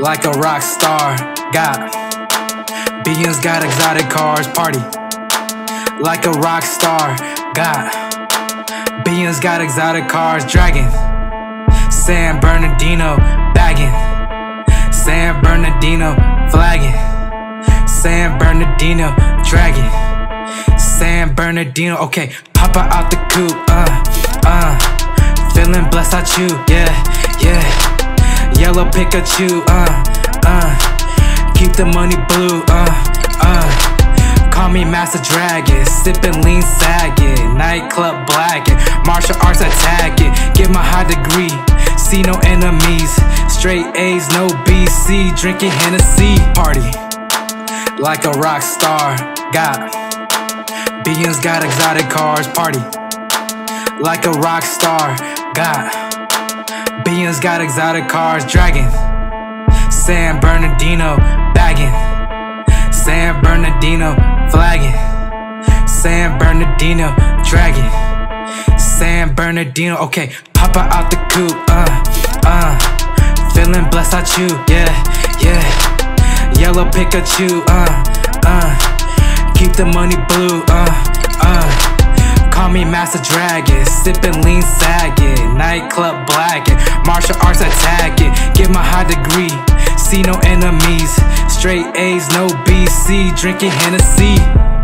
like a rock star. Got billions, got exotic cars. Party like a rock star. Got billions, got exotic cars. Dragon, San Bernardino bagging, San Bernardino flagging, San Bernardino dragging. San Bernardino, okay, pop her out the coupe, feeling blessed, I chew, yeah, yeah. Yellow Pikachu, keep the money blue, Call me Master Dragon, sipping lean sagging, nightclub blacking, martial arts attacking, get my high degree, see no enemies, straight A's, no BC, drinking Hennessy, party like a rock star, got. Billions got exotic cars, party like a rock star. Got billions got exotic cars, dragon. San Bernardino bagging, San Bernardino flagging, San Bernardino dragging, San Bernardino. Okay, pop her out the coupe, feeling blessed, I chew, yeah, yeah. Yellow Pikachu, keep the money blue, Call me Master Dragon, sipping lean sagging, nightclub blacking, martial arts attacking, get my high degree, see no enemies, straight A's, no BC, drinking Hennessy.